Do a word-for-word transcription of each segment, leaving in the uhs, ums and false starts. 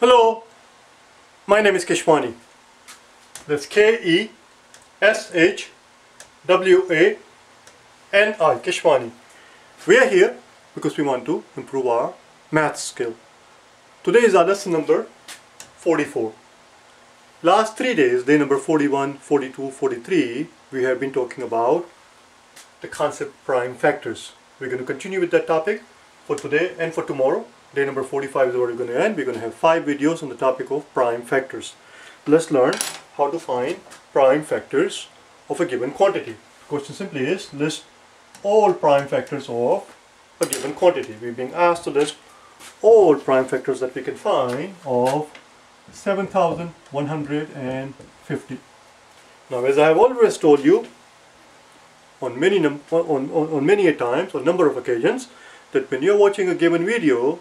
Hello, my name is Keshwani. That's K E S H W A N I, Keshwani. We are here because we want to improve our math skill. Today is our lesson number forty-four. Last three days, day number forty-one, forty-two, forty-three, we have been talking about the concept prime factors. We're going to continue with that topic for today and for tomorrow. Day number forty-five is where we're going to end. We're going to have five videos on the topic of prime factors. Let's learn how to find prime factors of a given quantity. The question simply is, list all prime factors of a given quantity. We're being asked to list all prime factors that we can find of seven thousand one hundred fifty. Now, as I have always told you on many, num on, on, on many a times, on a number of occasions, that when you're watching a given video,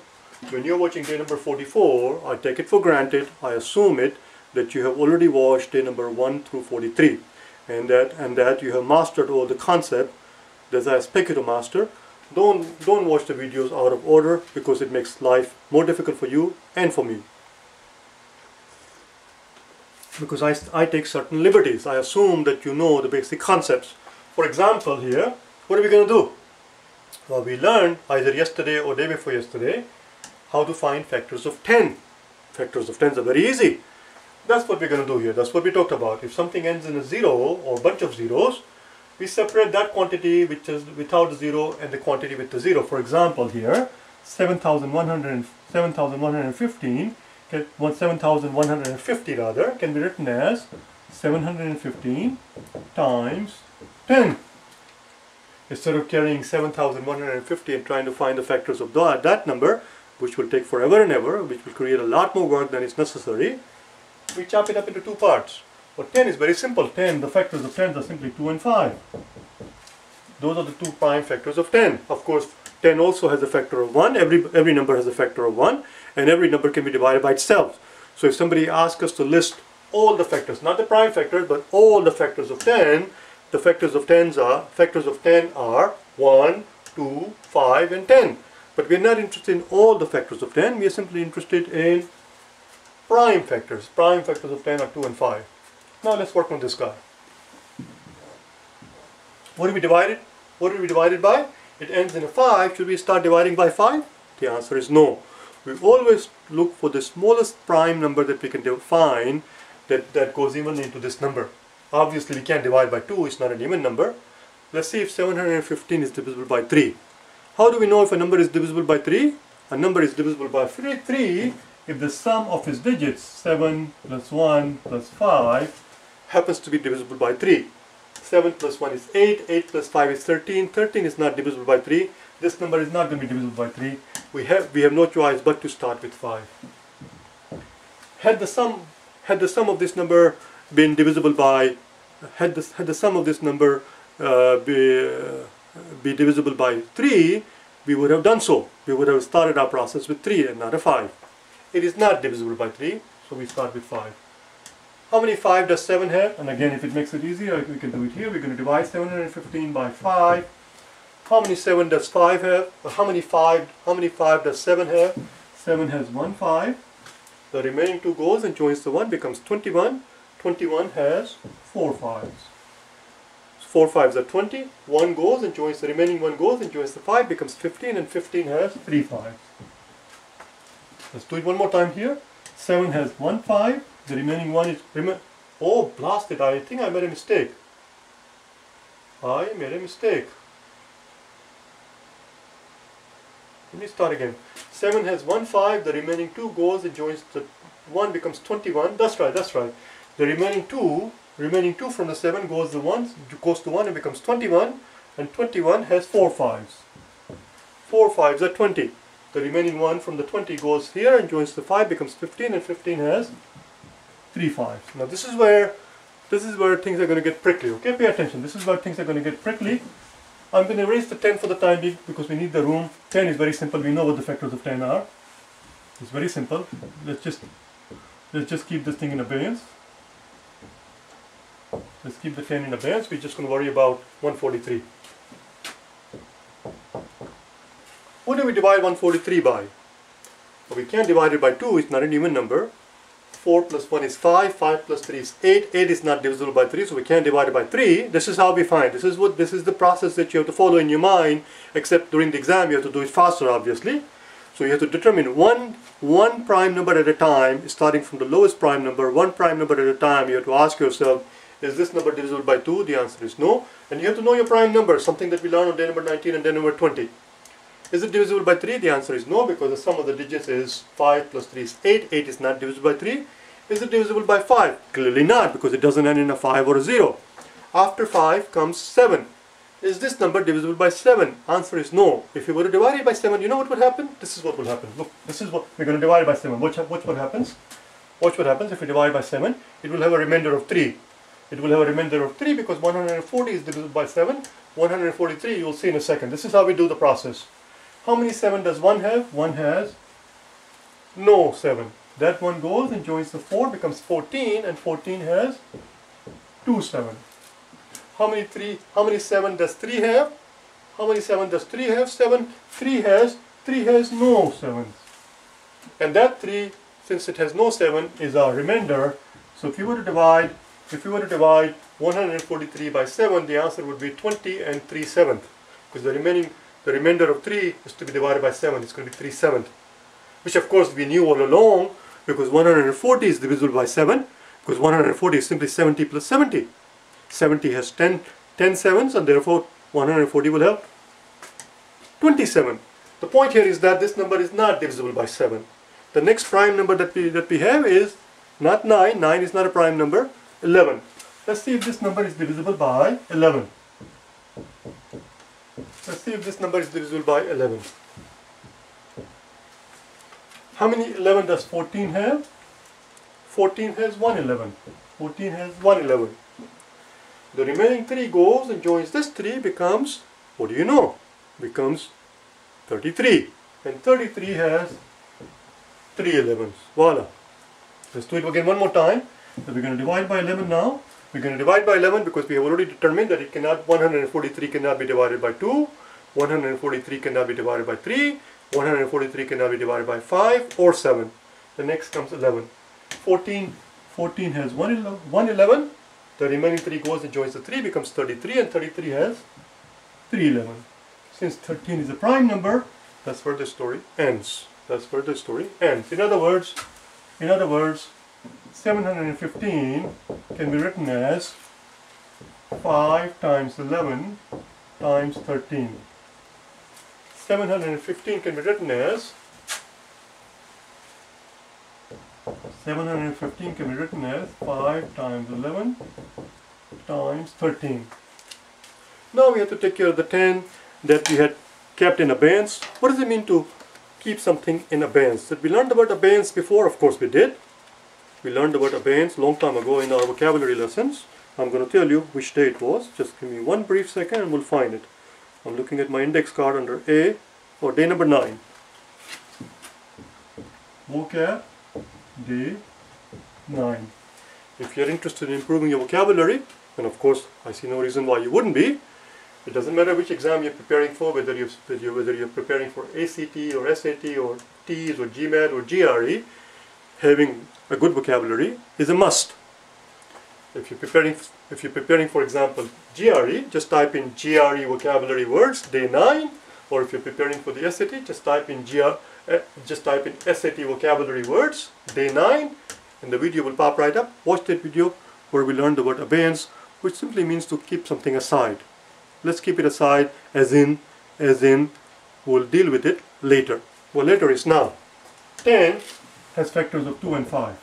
when you're watching day number forty-four, I take it for granted, I assume it, that you have already watched day number one through forty-three. And that and that you have mastered all the concept that I expect you to master. Don't, don't watch the videos out of order, because it makes life more difficult for you and for me. Because I, I take certain liberties. I assume that you know the basic concepts. For example here, what are we going to do? Well, we learned either yesterday or day before yesterday how to find factors of ten. Factors of tens are very easy. That's what we're going to do here. That's what we talked about. If something ends in a zero or a bunch of zeros, we separate that quantity which is without the zero and the quantity with the zero. For example, here seven thousand one hundred fifteen, seven thousand one hundred fifty rather, can be written as seven hundred fifteen times ten. Instead of carrying seven thousand one hundred fifty and trying to find the factors of that, that number, which will take forever and ever, which will create a lot more work than is necessary, we chop it up into two parts. But ten is very simple. ten, the factors of ten are simply two and five. Those are the two prime factors of ten. Of course, ten also has a factor of one. Every, every number has a factor of one. And every number can be divided by itself. So if somebody asks us to list all the factors, not the prime factors, but all the factors of ten, the factors of tens are factors of ten are one, two, five, and ten. But we're not interested in all the factors of ten. We are simply interested in prime factors. Prime factors of ten are two and five. Now let's work on this guy. What do we divide it? What do we divide it by? It ends in a five. Should we start dividing by five? The answer is no. We always look for the smallest prime number that we can define that, that goes evenly into this number. Obviously, we can't divide by two, it's not an even number. Let's see if seven hundred fifteen is divisible by three. How do we know if a number is divisible by three? A number is divisible by three if the sum of its digits, seven plus one plus five, happens to be divisible by three. seven plus one is eight, eight plus five is thirteen, thirteen is not divisible by three. This number is not going to be divisible by three. We have, we have no choice but to start with five. Had the sum, had the sum of this number been divisible by, had the, had the sum of this number uh, be, uh, be divisible by three, we would have done so. We would have started our process with three and not a five. It is not divisible by three, so we start with five. How many five does seven have? And again, if it makes it easier, we can do it here. We're going to divide seven hundred fifteen by five. How many seven does five have? Or how many five, how many five does seven have? seven has one five. The remaining two goes and joins the one, becomes twenty-one. twenty-one has four fives. four fives are twenty. one goes and joins the remaining one goes and joins the five, becomes fifteen, and fifteen has three fives. Let's do it one more time here. seven has one five. The remaining one is rem oh blast it! I think I made a mistake. I made a mistake. Let me start again. seven has one five. The remaining two goes and joins the one, becomes twenty-one. That's right. That's right. The remaining two, remaining two from the seven goes the one, goes to one and becomes twenty-one, and twenty-one has four fives. four fives are twenty. The remaining one from the twenty goes here and joins the five, becomes fifteen, and fifteen has three fives. Now this is where, this is where things are going to get prickly. Okay, pay attention. This is where things are going to get prickly. I'm going to erase the ten for the time being because we need the room. ten is very simple. We know what the factors of ten are. It's very simple. Let's just, let's just keep this thing in abeyance. Let's keep the ten in abeyance. We're just going to worry about one forty-three. What do we divide one forty-three by? But we can't divide it by two, it's not an even number. four plus one is five, five plus three is eight, eight is not divisible by three, so we can't divide it by three. This is how we find. This is what this is the process that you have to follow in your mind, except during the exam you have to do it faster, obviously. So you have to determine one, one prime number at a time, starting from the lowest prime number, one prime number at a time. You have to ask yourself, is this number divisible by two? The answer is no. And you have to know your prime number, something that we learned on day number nineteen and day number twenty. Is it divisible by three? The answer is no, because the sum of the digits is five plus three is eight. eight is not divisible by three. Is it divisible by five? Clearly not, because it doesn't end in a five or a zero. After five comes seven. Is this number divisible by seven? Answer is no. If you were to divide it by seven, you know what would happen? This is what will happen. Look, this is what we're going to divide by seven. Watch, watch what happens. Watch what happens if we divide by seven. It will have a remainder of three. It will have a remainder of three because one hundred forty is divisible by seven. one hundred forty-three you will see in a second. This is how we do the process. How many seven does one have? one has no seven. That one goes and joins the four, becomes fourteen, and fourteen has two seven. How many three? How many seven does three have? How many seven does three have? Seven. Three has three has no seven. And that three, since it has no seven, is our remainder. So if you were to divide, if you were to divide one hundred forty-three by seven, the answer would be twenty and three seventh, because the remaining, the remainder of three is to be divided by seven. It's going to be three seventh, which of course we knew all along, because one hundred forty is divisible by seven, because one hundred forty is simply seventy plus seventy. seventy has ten, ten sevens, and therefore one hundred forty will have twenty-seven. The point here is that this number is not divisible by seven. The next prime number that we, that we have is not nine. nine is not a prime number. eleven. Let's see if this number is divisible by eleven. Let's see if this number is divisible by eleven. How many eleven does fourteen have? fourteen has one eleven. fourteen has one eleven. The remaining three goes and joins this three, becomes, what do you know? Becomes thirty-three. And thirty-three has three elevens. Voila. Let's do it again one more time. So we're going to divide by eleven now. We're going to divide by eleven because we have already determined that it cannot, one hundred forty-three cannot be divided by two. one hundred forty-three cannot be divided by three. one hundred forty-three cannot be divided by five or seven. The next comes eleven. fourteen, fourteen has one eleven. The remaining three goes and joins the three, becomes thirty-three, and thirty-three has three eleven. Since thirteen is a prime number, that's where the story ends. That's where the story ends. In other words, in other words, seven hundred fifteen can be written as five times eleven times thirteen. seven hundred fifteen can be written as seven hundred fifteen can be written as five times eleven times thirteen. Now we have to take care of the ten that we had kept in abeyance. What does it mean to keep something in abeyance? Did we learn about abeyance before? Of course we did. We learned about abeyance long time ago in our vocabulary lessons. I'm going to tell you which day it was. Just give me one brief second and we'll find it. I'm looking at my index card under A, or day number nine. Vocab day nine. If you're interested in improving your vocabulary, and of course I see no reason why you wouldn't be, it doesn't matter which exam you're preparing for, whether you're, whether you're preparing for A C T or S A T or T E A S or G M A T or G R E, having a good vocabulary is a must. If you're preparing, if you're preparing, for example, G R E, just type in G R E vocabulary words day nine, or if you're preparing for the S A T, just type in G R, uh, just type in S A T vocabulary words day nine, and the video will pop right up. Watch that video where we learned the word abeyance, which simply means to keep something aside. Let's keep it aside, as in, as in, we'll deal with it later. Well, later is now. ten has factors of two and five.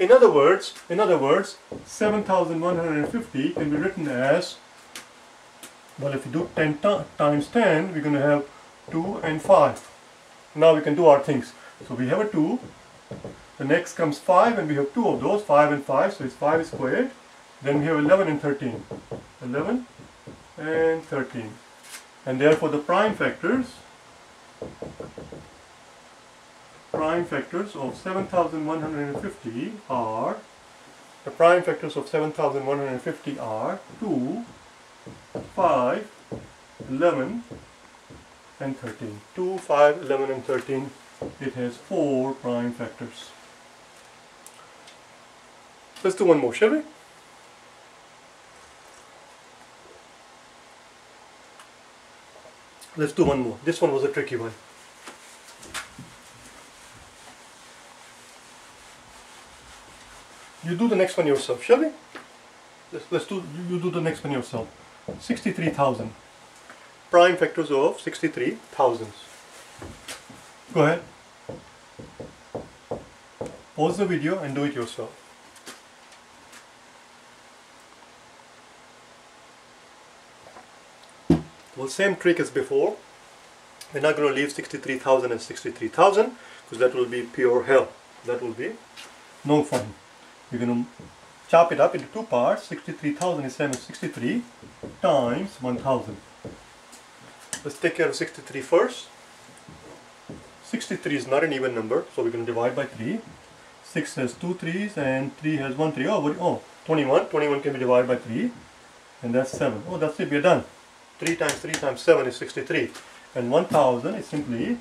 In other words, in other words, seven thousand one hundred fifty can be written as, well, if you do ten times ten, we're going to have two and five. Now we can do our things. So we have a two, the next comes five, and we have two of those, five and five, so it's five squared. Then we have eleven and thirteen. eleven and thirteen. And therefore the prime factors, prime factors of seven thousand one hundred fifty are, the prime factors of seven thousand one hundred fifty are two, five, eleven, and thirteen. two, five, eleven and thirteen, it has four prime factors. Let's do one more, shall we? Let's do one more. This one was a tricky one. You do the next one yourself, shall we? Let's, let's do, you do the next one yourself. sixty-three thousand. Prime factors of sixty-three thousand. Go ahead. Pause the video and do it yourself. Well, same trick as before. We're not going to leave sixty-three thousand as sixty-three thousand because that will be pure hell. That will be no fun. We're going to chop it up into two parts. sixty-three thousand is same as sixty-three times one thousand. Let's take care of sixty-three first. sixty-three is not an even number, so we're going to divide by three. six has two threes and three has one three. Oh, what, oh, twenty-one. twenty-one can be divided by three. And that's seven. Oh, that's it. We're done. three times three times seven is sixty-three. And one thousand is simply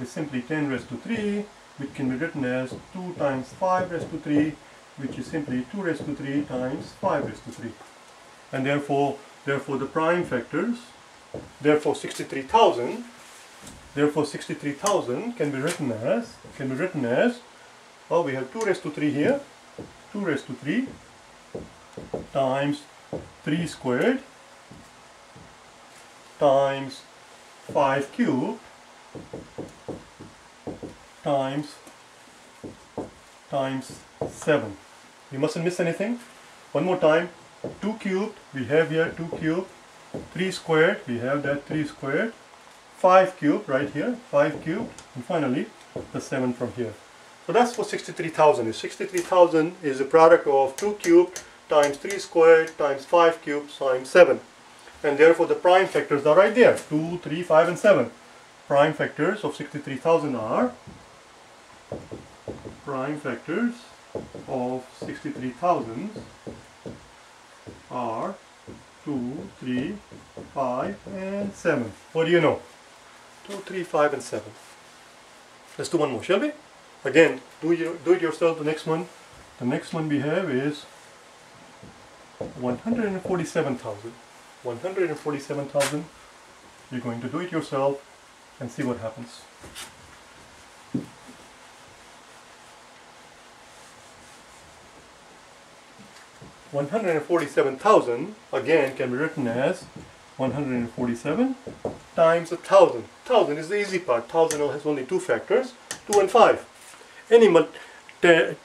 is simply ten raised to three, which can be written as two times five raised to three, which is simply two raised to three times five raised to three. And therefore, therefore the prime factors, therefore sixty-three thousand, therefore sixty-three thousand can be written as, can be written as, well, we have two raised to three here, two raised to three times three squared times five cubed times times seven. You mustn't miss anything. One more time. two cubed, we have here two cubed. three squared, we have that three squared. five cubed right here, five cubed, and finally the seven from here. So that's what sixty-three thousand is. sixty-three thousand is the product of two cubed times three squared times five cubed times seven. And therefore the prime factors are right there, two, three, five and seven. Prime factors of sixty-three thousand are, prime factors of sixty-three thousand are two, three, five and seven. What do you know? two, three, five and seven. Let's do one more, shall we? Again, do, you, do it yourself, the next one. The next one we have is one hundred forty-seven thousand. one hundred forty-seven thousand. You're going to do it yourself and see what happens. one hundred forty-seven thousand again can be written as one hundred forty-seven times a thousand. Thousand is the easy part. Thousand has only two factors, two and five. Any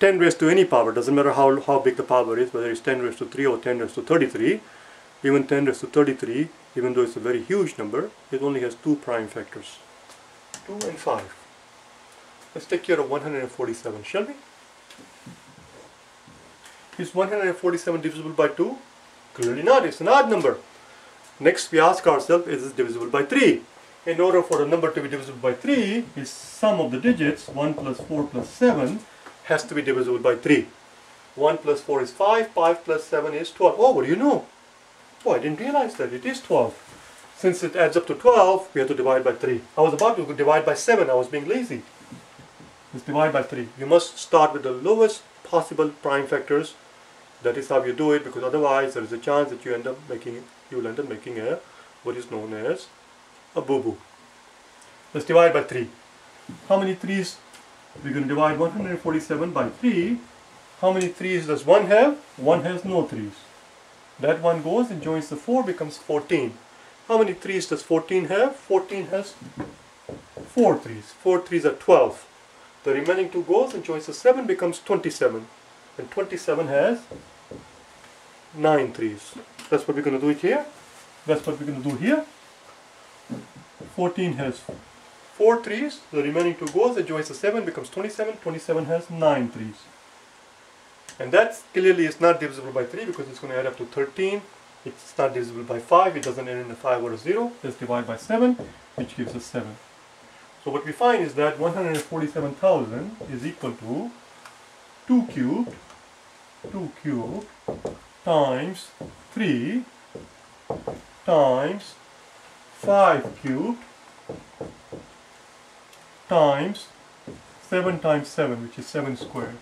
ten raised to any power, doesn't matter how how big the power is, whether it's ten raised to three or ten raised to thirty-three. Even ten raised to thirty-three, even though it's a very huge number, it only has two prime factors, two and five. Let's take care of one hundred forty-seven, shall we? Is one hundred forty-seven divisible by two? Clearly not, it's an odd number. Next we ask ourselves, is it divisible by three? In order for a number to be divisible by three, its sum of the digits, one plus four plus seven, has to be divisible by three. one plus four is five, five plus seven is twelve. Oh, what do you know? Oh, I didn't realize that. It is twelve. Since it adds up to twelve, we have to divide by three. I was about to divide by seven. I was being lazy. Let's divide by three. You must start with the lowest possible prime factors. That is how you do it, because otherwise there is a chance that you end up making, you'll end up making a, what is known as a boo-boo. Let's divide by three. How many threes? We're going to divide one hundred forty-seven by three. How many threes does one have? One has no threes. That one goes and joins the four, becomes fourteen. How many threes does fourteen have? fourteen has four threes. four threes are twelve. The remaining two goes and joins the seven, becomes twenty-seven. And twenty-seven has nine threes. That's what we're going to do it here. That's what we're going to do here. fourteen has four threes. The remaining two goes and joins the seven, becomes twenty-seven. twenty-seven has nine threes. And that clearly is not divisible by three because it's going to add up to thirteen. It's not divisible by five. It doesn't end in a five or a zero. Let's divide by seven, which gives us seven. So what we find is that one hundred forty-seven thousand is equal to two cubed, two cubed times three times five cubed times seven times seven, which is seven squared.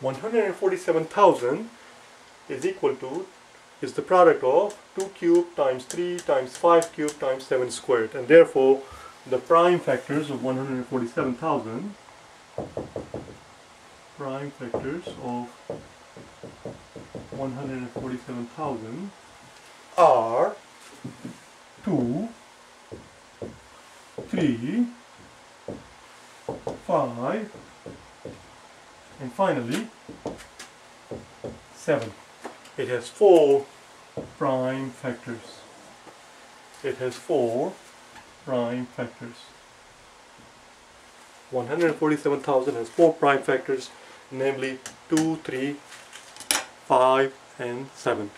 one hundred forty-seven thousand is equal to, is the product of two cubed times three times five cubed times seven squared, and therefore the prime factors of one hundred forty-seven thousand, prime factors of one hundred forty-seven thousand are two, three, five, and finally seven. It has four prime factors. It has four prime factors. one hundred forty-seven thousand has four prime factors, namely two, three, five, and seven.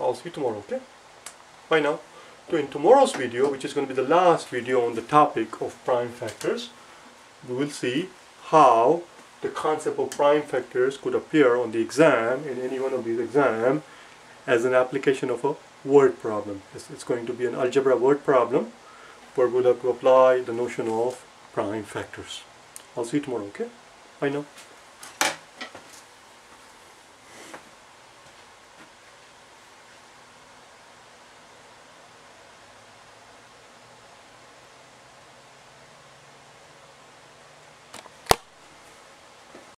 I'll see you tomorrow, okay? Bye now. So in tomorrow's video, which is going to be the last video on the topic of prime factors, we will see how the concept of prime factors could appear on the exam, in any one of these exams, as an application of a word problem. It's, it's going to be an algebra word problem where we'll have to apply the notion of prime factors. I'll see you tomorrow, okay? Bye now.